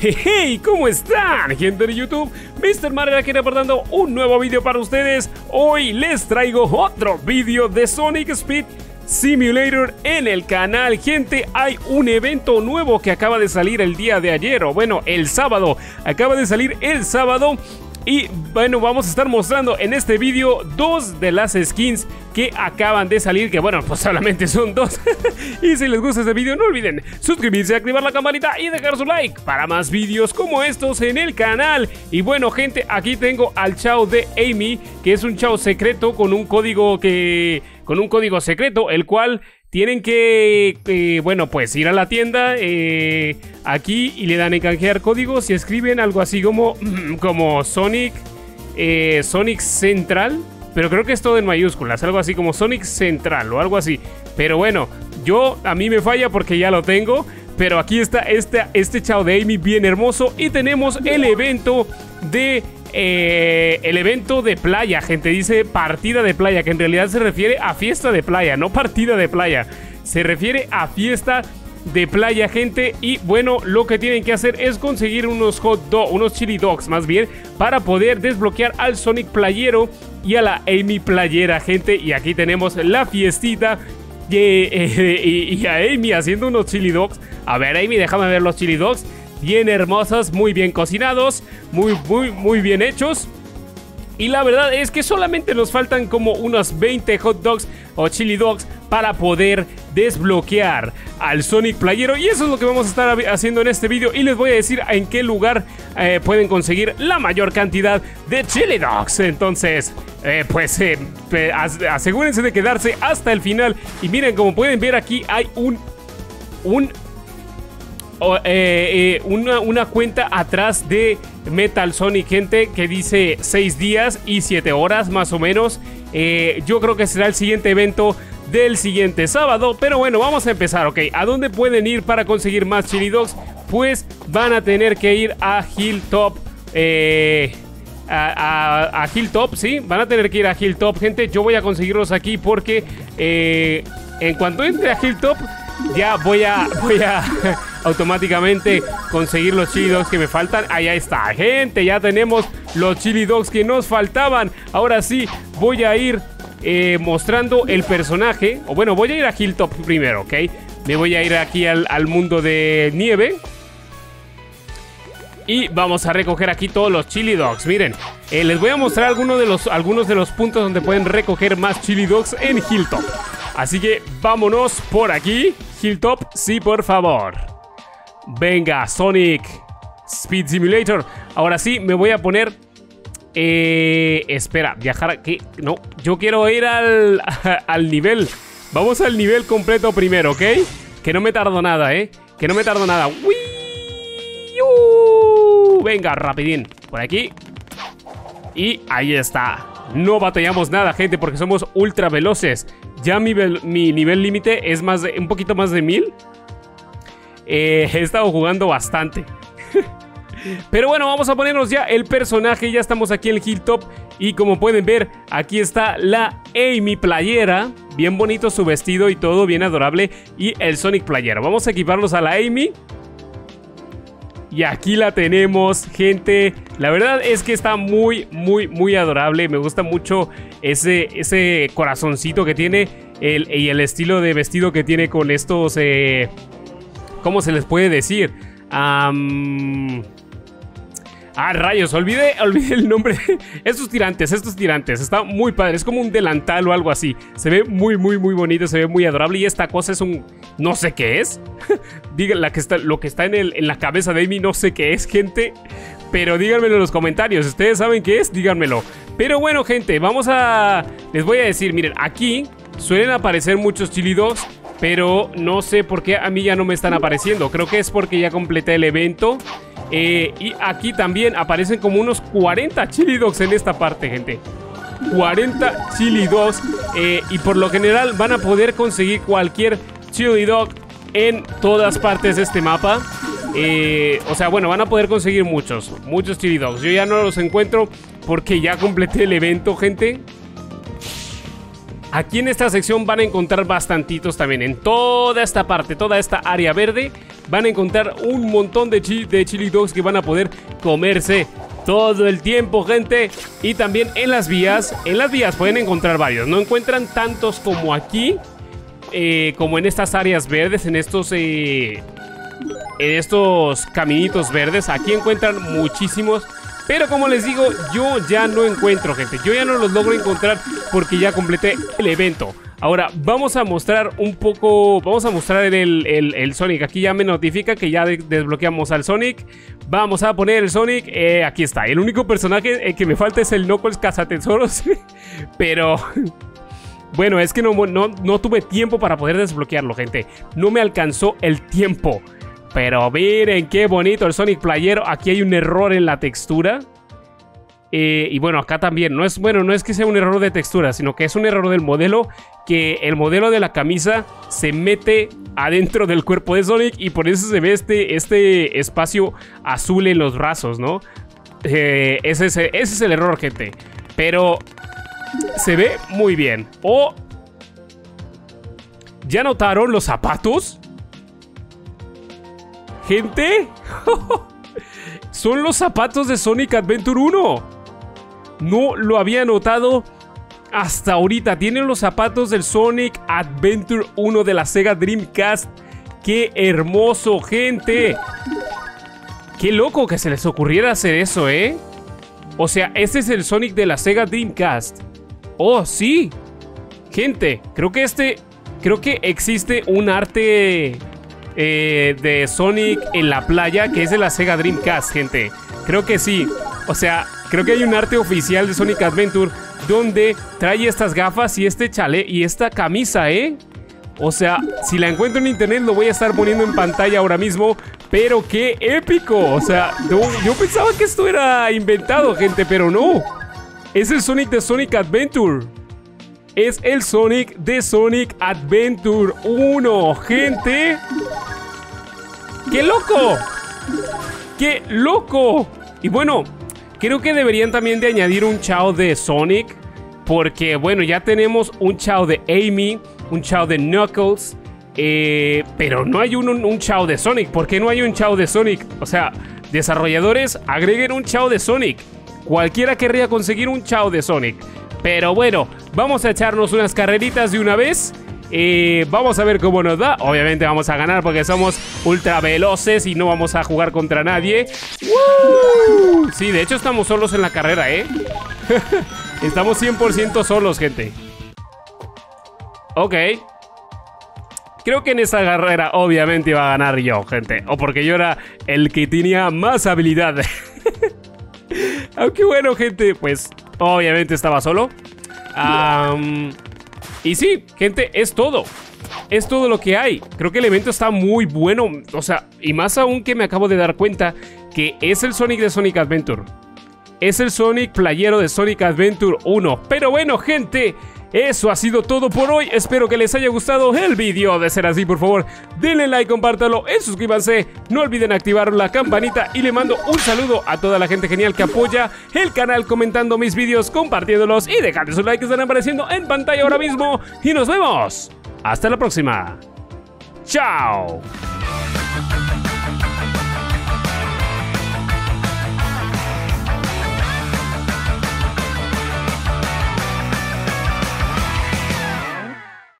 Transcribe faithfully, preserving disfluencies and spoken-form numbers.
Hey, hey, ¿cómo están, gente de YouTube? Mister Matter aquí reportando un nuevo vídeo para ustedes. Hoy les traigo otro vídeo de Sonic Speed Simulator en el canal. Gente, hay un evento nuevo que acaba de salir el día de ayer, o bueno, el sábado. Acaba de salir el sábado. Y bueno, vamos a estar mostrando en este vídeo dos de las skins que acaban de salir, que bueno, pues solamente son dos. Y si les gusta este vídeo, no olviden suscribirse, activar la campanita y dejar su like para más vídeos como estos en el canal. Y bueno, gente, aquí tengo al chao de Amy, que es un chao secreto con un código que... con un código secreto, el cual tienen que, eh, bueno, pues ir a la tienda eh, aquí y le dan en canjear códigos y escriben algo así como, como Sonic, eh, Sonic Central, pero creo que es todo en mayúsculas, algo así como Sonic Central o algo así. Pero bueno, yo, a mí me falla porque ya lo tengo, pero aquí está este, este chao de Amy bien hermoso y tenemos el evento de... Eh, el evento de playa, gente, dice partida de playa, que en realidad se refiere a fiesta de playa, no partida de playa, se refiere a fiesta de playa, gente. Y bueno, lo que tienen que hacer es conseguir unos hot dogs, unos chili dogs más bien, para poder desbloquear al Sonic playero y a la Amy playera, gente. Y aquí tenemos la fiestita de, eh, y, y a Amy haciendo unos chili dogs. A ver, Amy, déjame ver los chili dogs. Bien hermosas, muy bien cocinados, muy, muy, muy bien hechos. Y la verdad es que solamente nos faltan como unos veinte hot dogs o chili dogs para poder desbloquear al Sonic playero. Y eso es lo que vamos a estar haciendo en este vídeo. Y les voy a decir en qué lugar eh, pueden conseguir la mayor cantidad de chili dogs. Entonces, eh, pues eh, asegúrense de quedarse hasta el final. Y miren, como pueden ver aquí hay un... un O, eh, eh, una, una cuenta atrás de Metal Sonic, gente, que dice seis días y siete horas más o menos. eh, Yo creo que será el siguiente evento del siguiente sábado. Pero bueno, vamos a empezar, ok. ¿A dónde pueden ir para conseguir más chili dogs? Pues van a tener que ir a Hilltop. Eh... A, a, a Hilltop, sí, van a tener que ir a Hilltop, gente. Yo voy a conseguirlos aquí porque eh, en cuanto entre a Hilltop ya voy a... Voy a automáticamente conseguir los chili dogs que me faltan. Allá está, gente, ya tenemos los chili dogs que nos faltaban. Ahora sí, voy a ir eh, mostrando el personaje. O bueno, voy a ir a Hilltop primero, ¿ok? Me voy a ir aquí al, al mundo de nieve. Y vamos a recoger aquí todos los chili dogs. Miren, eh, les voy a mostrar algunos de, los, algunos de los puntos donde pueden recoger más chili dogs en Hilltop. Así que vámonos por aquí. Hilltop, sí, por favor. Venga, Sonic Speed Simulator. Ahora sí, me voy a poner... Eh, espera, viajar aquí. No, yo quiero ir al, al nivel. Vamos al nivel completo primero, ¿ok? Que no me tardo nada, ¿eh? Que no me tardo nada. ¡Wii! ¡Uh! Venga, rapidín. Por aquí. Y ahí está. No batallamos nada, gente, porque somos ultra veloces. Ya mi, mi nivel límite es más de, un poquito más de mil. Eh, he estado jugando bastante. Pero bueno, vamos a ponernos ya el personaje. Ya estamos aquí en Hilltop. Y como pueden ver, aquí está la Amy playera. Bien bonito su vestido y todo, bien adorable. Y el Sonic playero. Vamos a equiparlos a la Amy. Y aquí la tenemos, gente. La verdad es que está muy, muy, muy adorable. Me gusta mucho ese, ese corazoncito que tiene el, y el estilo de vestido que tiene con estos... Eh, ¿Cómo se les puede decir? Um, ah, rayos, olvidé, olvidé el nombre. Estos tirantes, estos tirantes. Está muy padre, es como un delantal o algo así. Se ve muy, muy, muy bonito, se ve muy adorable. Y esta cosa es un... no sé qué es. Digan la que está, lo que está en, el, en la cabeza de Amy, no sé qué es, gente. Pero díganmelo en los comentarios. ¿Ustedes saben qué es? Díganmelo. Pero bueno, gente, vamos a... les voy a decir, miren, aquí suelen aparecer muchos chili dogs, pero no sé por qué a mí ya no me están apareciendo. Creo que es porque ya completé el evento. Eh, y aquí también aparecen como unos cuarenta chili dogs en esta parte, gente. cuarenta chili dogs. Eh, y por lo general van a poder conseguir cualquier chili dog en todas partes de este mapa. Eh, o sea, bueno, van a poder conseguir muchos, muchos chili dogs. Yo ya no los encuentro porque ya completé el evento, gente. Aquí en esta sección van a encontrar bastantitos también. En toda esta parte, toda esta área verde van a encontrar un montón de, chi de chili dogs que van a poder comerse todo el tiempo, gente. Y también en las vías, en las vías pueden encontrar varios. No encuentran tantos como aquí, eh, como en estas áreas verdes, en estos... Eh, en estos caminitos verdes. Aquí encuentran muchísimos, pero como les digo, yo ya no encuentro, gente. Yo ya no los logro encontrar porque ya completé el evento. Ahora vamos a mostrar un poco, vamos a mostrar el, el, el Sonic. Aquí ya me notifica que ya desbloqueamos al Sonic. Vamos a poner el Sonic, eh, aquí está. El único personaje que me falta es el Knuckles Cazatesoros. Pero... bueno, es que no, no, no tuve tiempo para poder desbloquearlo, gente. No me alcanzó el tiempo. Pero miren qué bonito el Sonic playero. Aquí hay un error en la textura. Eh, y bueno, acá también. No es, bueno, no es que sea un error de textura, sino que es un error del modelo. Que el modelo de la camisa se mete adentro del cuerpo de Sonic. Y por eso se ve este, este espacio azul en los brazos, ¿no? Eh, ese, es, ese es el error, gente. Pero se ve muy bien. ¿O oh, ya notaron los zapatos? Gente, son los zapatos de Sonic Adventure uno. No lo había notado hasta ahorita. Tienen los zapatos del Sonic Adventure uno de la Sega Dreamcast. ¡Qué hermoso, gente! ¡Qué loco que se les ocurriera hacer eso, eh! O sea, este es el Sonic de la Sega Dreamcast. ¡Oh, sí! Gente, creo que este... creo que existe un arte... Eh, de Sonic en la playa, que es de la Sega Dreamcast, gente. Creo que sí. O sea, creo que hay un arte oficial de Sonic Adventure donde trae estas gafas y este chale y esta camisa, ¿eh? O sea, si la encuentro en internet lo voy a estar poniendo en pantalla ahora mismo. Pero qué épico. O sea, yo, yo pensaba que esto era inventado, gente, pero no. Es el Sonic de Sonic Adventure. Es el Sonic de Sonic Adventure uno, gente. ¡Qué loco! ¡Qué loco! Y bueno, creo que deberían también de añadir un chao de Sonic. Porque, bueno, ya tenemos un chao de Amy, un chao de Knuckles. Eh, pero no hay un, un, un chao de Sonic. ¿Por qué no hay un chao de Sonic? O sea, desarrolladores, agreguen un chao de Sonic. Cualquiera querría conseguir un chao de Sonic. Pero bueno, vamos a echarnos unas carreritas de una vez. Eh, vamos a ver cómo nos da. Obviamente vamos a ganar porque somos ultra veloces y no vamos a jugar contra nadie. ¡Woo! Sí, de hecho estamos solos en la carrera, ¿eh? Estamos cien por ciento solos, gente. Ok. Creo que en esta carrera obviamente iba a ganar yo, gente. O porque yo era el que tenía más habilidad. Aunque bueno, gente, pues obviamente estaba solo. Um, y sí, gente, es todo. Es todo lo que hay. Creo que el evento está muy bueno. O sea, y más aún que me acabo de dar cuenta que es el Sonic de Sonic Adventure. Es el Sonic playero de Sonic Adventure uno. Pero bueno, gente, eso ha sido todo por hoy. Espero que les haya gustado el vídeo. De ser así, por favor, denle like, compártalo, suscríbanse. No olviden activar la campanita. Y le mando un saludo a toda la gente genial que apoya el canal comentando mis vídeos, compartiéndolos y dejando sus likes que están apareciendo en pantalla ahora mismo. Y nos vemos. Hasta la próxima. Chao.